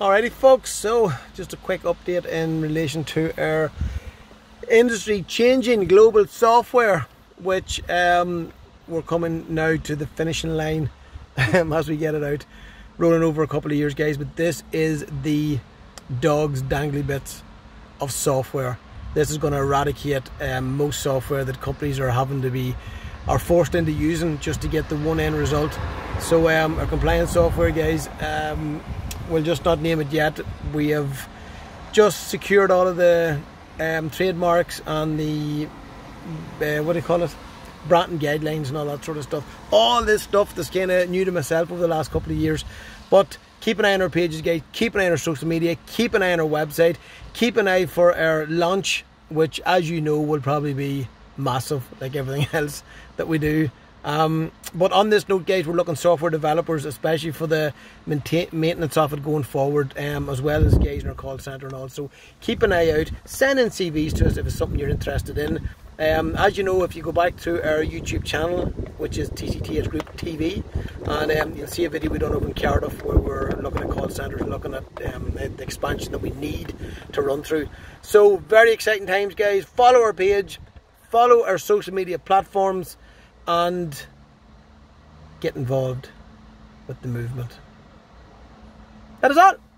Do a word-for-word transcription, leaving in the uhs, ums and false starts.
Alrighty folks, so just a quick update in relation to our industry changing global software, which um, we're coming now to the finishing line as we get it out, rolling over a couple of years, guys. But this is the dog's dangly bits of software. This is going to eradicate um, most software that companies are having to be are forced into using just to get the one end result. So um, our compliance software, guys, um, we'll just not name it yet. We have just secured all of the um, trademarks and the uh, what do you call it, Bratton guidelines and all that sort of stuff. All this stuff that's kind of new to myself over the last couple of years. But keep an eye on our pages, guys. Keep an eye on our social media. Keep an eye on our website. Keep an eye for our launch, which, as you know, will probably be massive, like everything else that we do. Um, but on this note, guys, we're looking software developers, especially for the maintain maintenance of it going forward, um, as well as guys in our call centre and all. So keep an eye out, send in C Vs to us if it's something you're interested in. Um, as you know, if you go back to our YouTube channel, which is T C T S Group T V, and um, you'll see a video we done over in Cardiff where we're looking at call centres, looking at um, the expansion that we need to run through. So very exciting times, guys. Follow our page, follow our social media platforms, and get involved with the movement. That is all.